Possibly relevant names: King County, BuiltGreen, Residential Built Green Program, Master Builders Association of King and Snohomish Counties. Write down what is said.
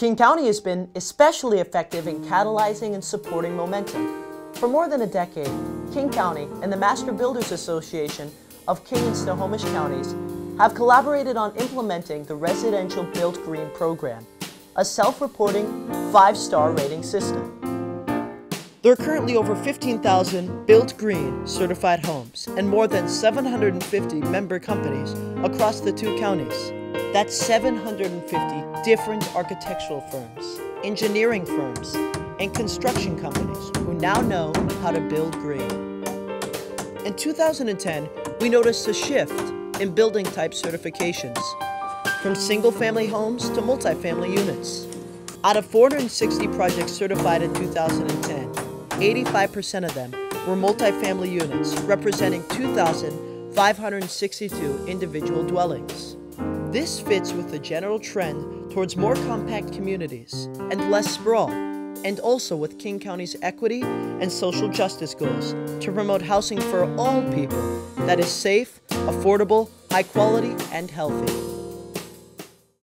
King County has been especially effective in catalyzing and supporting momentum. For more than a decade, King County and the Master Builders Association of King and Snohomish Counties have collaborated on implementing the Residential Built Green Program, a self-reporting 5-star rating system. There are currently over 15,000 Built Green certified homes and more than 750 member companies across the two counties. That's 750 different architectural firms, engineering firms, and construction companies who now know how to build green. In 2010, we noticed a shift in building type certifications, from single-family homes to multifamily units. Out of 460 projects certified in 2010, 85% of them were multifamily units, representing 2,562 individual dwellings. This fits with the general trend towards more compact communities and less sprawl, and also with King County's equity and social justice goals to promote housing for all people that is safe, affordable, high quality, and healthy.